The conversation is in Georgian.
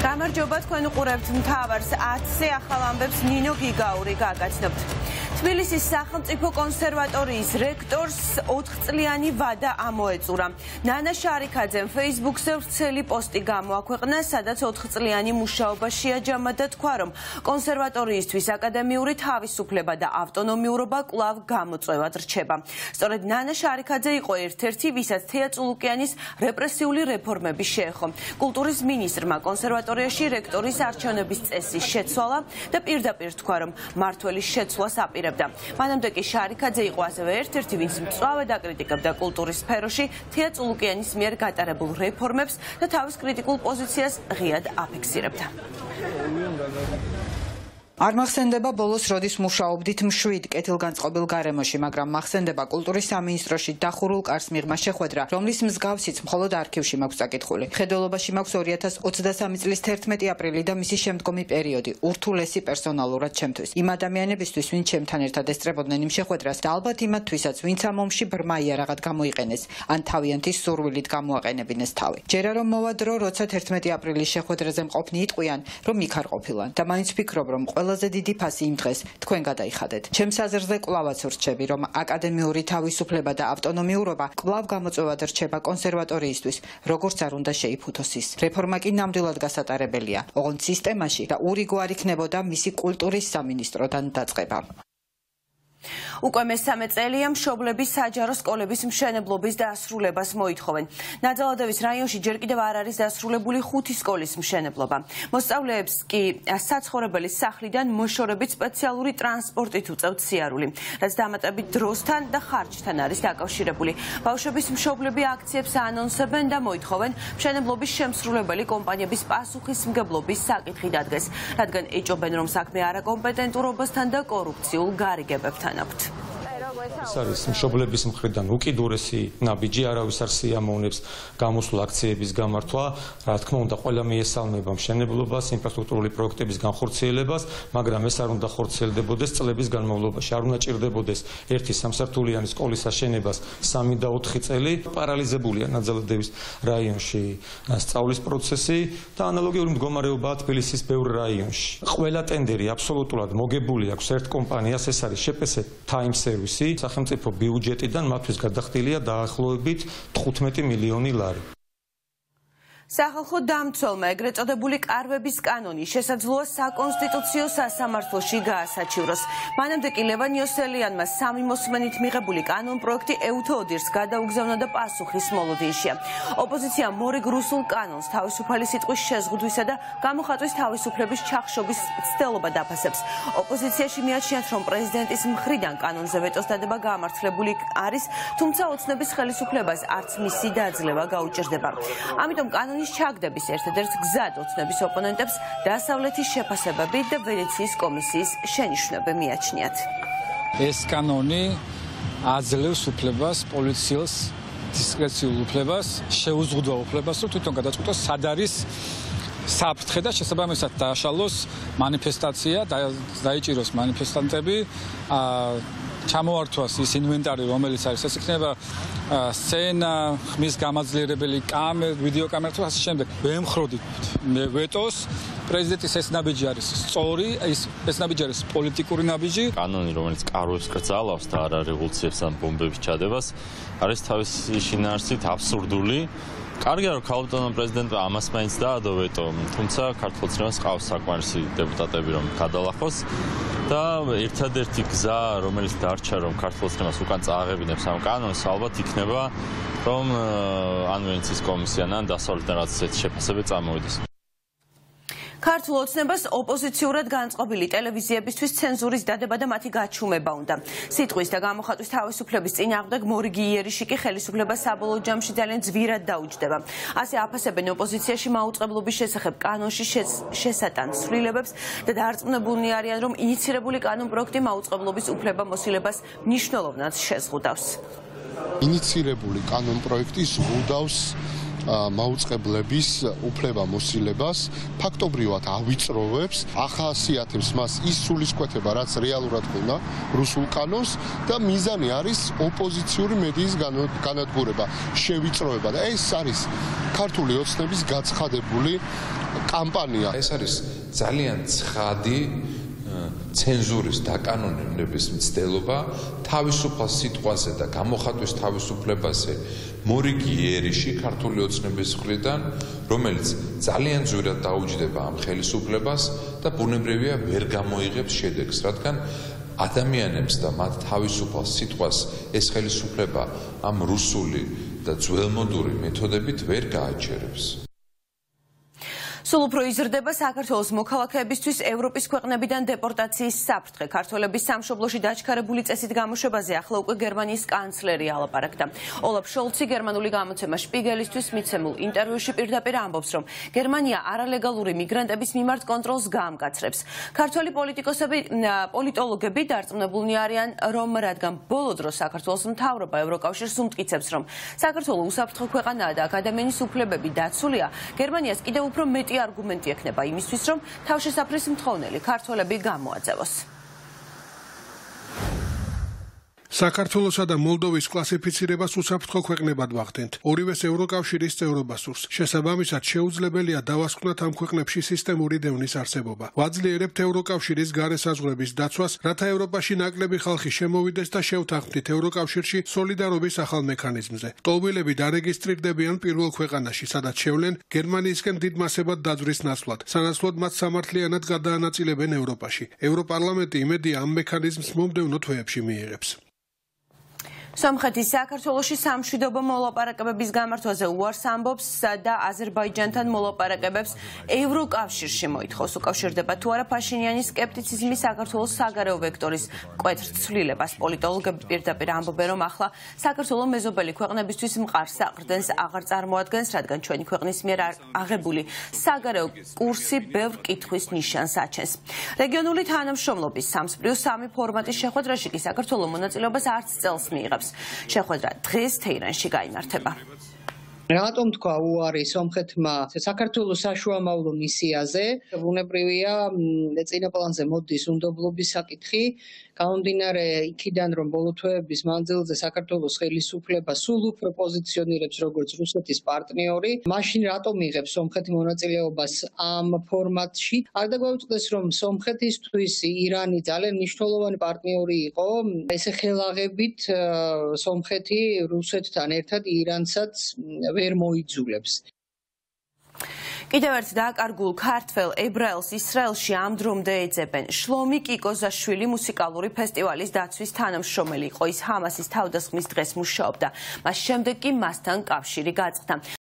გამარჯობათ თქვენ უყურებთ მთავარს 10-ზე ახალ ამბებს ნინო გიგაური გაგაცნობთ. თბილისის სახელმწიფო კონსერვატორიის რექტორს 4-წლიანი ვადა ამოეწურა. ნანა შარიქაძემ Facebook-ზე ვრცელი პოსტი გამოაქვეყნა, სადაც 4-წლიანი მუშაობა შეაჯამა და თქვა, რომ კონსერვატორიისთვის აკადემიური თავისუფლება და ავტონომიურობა კვლავ გამოწვევად რჩება. სწორედ ნანა შარიქაძე იყო ერთ-ერთი, ვისაც თეა წულუკიანის რეპრესიული რეფორმები შეეხო. კულტურის მინისტრმა კონსერვატორიის რექტორის არჩევნების წესი შეცვალა და პირდაპირ თქვა, რომ მართველის შეცვლას აპირებდა. მანამდე კი შარიქაძე იყო ასევე ერთ-ერთი, ვინც მწვავედ აკრიტიკებდა კულტურის სფეროში თეა წულუკიანის მიერ გატარებულ რეფორმებს და თავის კრიტიკულ პოზიციას ღიად აფიქსირებდა. არ მახსენდება ბოლოს როდის მუშაობდით მშვიდ კეთილგანწყობილ გარემოში, მაგრამ მახსენდება კულტურის სამინისტროში დახურულ კარს მიღმა შეხვედრა, რომლის მსგავსიც მხოლოდ არქივში მაქვს წაკითხული. ხედელობაში მაქვს 2023 წლის 11 აპრილი და მისი შემდგომი პერიოდი, ურთულესი პერსონალურად ჩემთვის. იმ ადამიანებისთვის, ვინც ჩემთან ერთად ესწრებოდნენ იმ შეხვედრას და ალბათ იმათთვისაც, ვინც ამ ომში ბრმაია რაღაც გამოიყენეს, ან თავიანთი სურვილით გამოაყენებინეს თავი. ჯერა რომ მოვადრო, როცა 11 აპრილის შეხვედრაზე მყოფნი იტყვიან, რომ იქ არ ყოფილან. და მაინც ვფიქრობ, რომ დიდი ფასი იმ დღეს თქვენ გადაიხადეთ. ჩემს აზრზე კვლავაც ვრჩები, რომ აკადემიური თავისუფლება და ავტონომიურობა კვლავ გამოწვევად რჩება კონსერვატორიისთვის, როგორც არ უნდა შეიფუთოს ის. რეფორმა კი ნამდვილად გასატარებელია, ოღონდ სისტემაში და ურიგო არ იქნებოდა მისი კულტურის სამინისტროდან დაწყება. უკვე მესამე წელია მშობლები საჯარო სკოლების მშენებლობის დასრულებას მოითხოვენ. ნაძალადევის რაიონში ჯერ კიდევ არ არის დასრულებული 5 სკოლის მშენებლობა. მოსწავლეებს კი საცხოვრებელის სახლიდან მოშორებით სპეციალური ტრანსპორტით უწევთ სიარული, რაც დამატებით დროსთან და ხარჯთან არის დაკავშირებული. ბავშვების მშობლები აქციებს ანონსებენ და მოითხოვენ მშენებლობის შემსრულებელი კომპანიების პასუხისმგებლობის საკითხი დადგეს, რადგან ეჭობენ, რომ საქმე არაკომპეტენტურობასთან და კორუფციულ გარიგებებთან Not. ეს არის მშობლების მხრიდან უკიდურესი ნაბიჯი, არავის არ სიამოვნებს გამოსულ აქციების გამართვა, რა თქმა უნდა ყველა მიესალმება მშენებლობას, ინფრასტრუქტურული პროექტების განხორციელებას, მაგრამ ეს არ უნდა ხორციელდებოდეს წლების განმავლობაში, არ უნდა ჭირდებოდეს ერთი სამსართულიანი სკოლის აშენებას 3-4 წელი. პარალიზებულია ნაძალადევის რაიონში სწავლის პროცესი და ანალოგიური მდგომარეობაა თბილისის ბევრ რაიონში. ყველა ტენდერი აბსოლუტურად მოგებული აქვს ერთ კომპანიას, ეს არის შპს Time Service. სახელმწიფო ბიუჯეტიდან მათთვის გადახდილია დაახლოებით 15 მილიონი ლარი. სახალხო დამცველმა ეგრეთ წოდებული კარვების კანონი შესაძლოა საკონსტიტუციო სასამართლოში გაასაჩივროს. მანამდე კი ლევან იოსელიანმა 3 მოსმენით მიღებული კანონპროექტი ეუთოოდირს გადაუგზავნა და პასუხის მოლოდეიშია. ოპოზიციამ მორიგ რუსულ კანონს თავისუფალი სიტყვის შეზღუდვისა და გამოხატვის თავისუფლების ჩახშობის მცდელობა დაფასებს. ოპოზიციაში მიაჩნიათ, რომ პრეზიდენტის მხრიდან კანონზე ვეტოს დადება გამართლებული არის, თუმცა ოცნების ხელისუფლებას არც მისი დაძლევა გაუჭირდება. ამიტომ კანონი ჩაგდების ერთადერთ გზად ოცნების ოპონენტებს დასავლეთის შეფასებები და ვენეციის კომისიის შენიშვნები მიაჩნიათ. ეს კანონი აძლევს უფლებას პოლიციელს, დისკრეციულ უფლებას, შეუზღუდვა უფლებას, რომ თვითონ გადაწყვიტოს სად არის საფრთხე და შესაბამისად დააშალოს манифестация, დაიჭიროს манифестантები, ჩამოართვას ის ინვენტარი, რომელიც არის, ეს იქნება სცენა, ხმის გამაძლიერებელი კამერა, ვიდეოკამერა თუ ასე შემდეგ. ვემხროდით ვეტოს. პრეზიდენტის ეს ნაბიჯი არის სწორი, ეს ნაბიჯი არის პოლიტიკური ნაბიჯი. კანონი, რომელიც კარვებს კრძალავს და არარეგულირებს ამ ბომბების ჩადებას, არის თავის შინაარსით აბსურდული. კარგია, რომ ქალბატონმა პრეზიდენტმა ამას მაინც დაადო ვეტო, თუმცა ქართულ წრემას ყავს საკმარისი დეპუტატები, რომ გადალახოს და ერთადერთი გზა, რომელიც დარჩა, რომ ქართულ წრემას უკან წააღებინებს ამ კანონს, ალბათ იქნება, რომ ან ვენეციის კომისიამ, ან დასავლეთიდან რაც ესეთი შეფასებები წამოვიდეს. ქართულ ოცნებას ოპოზიციურად განწყობილი ტელევიზიებისთვის ცენზურის დადება და მათი გაჩუმება უნდა. სიტყვის და გამოხატვის თავისუფლების წინააღმდეგ მორიგი იერიში კი ხელისუფლება საბოლოო ჯამში ძალიან ძვირად დაუჯდება. ასე აფასებენ ოპოზიციაში მაუწყებლობის შესახებ კანონში შესატან ცვლილებებს და დარწმუნებულნი არიან, რომ ინიცირებული კანონპროექტი მაუწყებლობის უფლებამოსილებას მნიშვნელოვნად შეზღუდავს. ინიცირებული კანონპროექტი ზღუდავს მაუწყებლების უფლებამოსილებას, ფაქტობრივად ავიწროვებს, ახასიათებს მას ის სულისკვეთება, რაც რეალურად ხდება რუსულ კანონს და მიზანი არის ოპოზიციური მედიის განადგურება, შევიწროება და ეს არის ქართული ოცნების გაცხადებული კამპანია. ეს არის ძალიან ცხადი ცენზურის დაკანონებების მცდელობა, თავისუფალ სიტყვაზე და გამოხატვის თავისუფლებაზე მორიგი ერიში ქართული ოცნების მხრიდან, რომელიც ძალიან ძვირად დაუჯდება ამ ხელისუფლებას და ბუნებრივია ვერ გამოიღებს შედეგს, რადგან ადამიანებს და მათ თავისუფალ სიტყვას ეს ხელისუფლება ამ რუსული და ძველმოდური მეთოდებით ვერ გააჩერებს. სულ უფრო იზრდება საქართველოს მოქალაქეებისთვის ევროპის ქვეყნებიდან დეპორტაციის საფრთხე. ქართველების სამშობლოში დაჩქარებული წესით გამოშვებაზე ახლა უკვე გერმანიის კანცლერი ალაპარაკდა. ოლაფ შოლცი გერმანული გამოცემა შპიგელისთვის მიცემულ ინტერვიუში პირდაპირ ამბობს, რომ გერმანია არალეგალური მიგრანტების მიმართ კონტროლს გაამკაცრებს. ქართველი პოლიტოლოგები დარწმუნებულნი არიან, რომ რადგან ბოლო დროს საქართველოს მთავრობა ევროკავშირს უმტკიცებს, რომ საქართველო უსაფრთხო ქვეყანაა და ადამიანის უფლებები დაცულია, გერმანიას კიდევ უფრო მეტი არგუმენტი ექნება იმისთვის, რომ თავშესაფრის მთხოვნელი ქართველები გამოაძევოს. საქართველოსა და მოლდოვის კლასიფიცირებას უსაფრთხო ქვეყნებად ვახდენთ. ორივეს ევროკავშირის წევრობას ურს. შესაბამისად შეუძლებელია დავასკვნათ ამ ქვეყნებში სისტემური დევნის არსებობა. ვაძლიერებთ ევროკავშირის გარესაზღვრების დაცვას, რათა ევროპაში ნაკლები ხალხი შემოვიდეს და შევთანხმდით ევროკავშირში სოლიდარობის ახალ მექანიზმზე. ტოვილები დარეგისტრირდებიან პირველ ქვეყანაში, სადაც შევლენ გერმანიისკენ დიდ მასებად დაძვრის ნაცვლად, სანაცვლოდ მათ სამართლიანად გადაანაწილებენ ევროპაში. ევროპარლამენტი იმედია ამ მექანიზმს მომდევნო თვეებში მიიღებს. სომხეთის საქართველოში სამშვიდობო მოლაპარაკებების გამართვაზე უარს ამბობს და აზერბაიჯანთან მოლაპარაკებებს ევროკავშირში მოითხოვს. უკავშირდება თუ არა ფაშინიანის სკეპტიციზმი საქართველოს საგარეო ვექტორის მკვეთრ ცვლილებას. პოლიტოლოგები პირდაპირ ამბობენ, რომ ახლა საქართველო მეზობელი ქვეყნებისთვის მყარ საყრდენს აღარ წარმოადგენს, რადგან ჩვენი ქვეყნის მიერ აღებული საგარეო კურსი ბევრ კითხვის ნიშანს აჩენს. რეგიონული თანამშრომლობის 3+3 ფორმატის შეხვედრაში კი საქართველო მონაწილეობას არც წელს მიიღებს. Შეხვედრა დღეს თეირანში გაიმართება. Ratăm că au aris omchetma. Sacartul ușașu am avut misiaze. Vune privia, deci în apălanze modi sunt oblobisacitri. Ca un dinare ikidan rombolutue bismanzel de sacartul ușeli suple basulu propoziționire psrogurz rusetis partneri. Mașini ratom ireps omchetimonațele obas am format și. Arda găut desrom omchetis tuisi Iran Italia niștolovan partneri. O ese xelagebit omcheti ruset tanertad Iran sat. Კიდევ ერთ დააკარგულ ქართველ ებრაელს ისრაელში ამ დრომდე ეძებენ. შლომი კიკოზაშვილი მუსიკალური ფესტივალის დაცვის თანამშრომელი იყო. ის ჰამასის თავდასხმის დღეს მუშაობდა. მას შემდეგ კი მასთან კავშირი გაწყდა.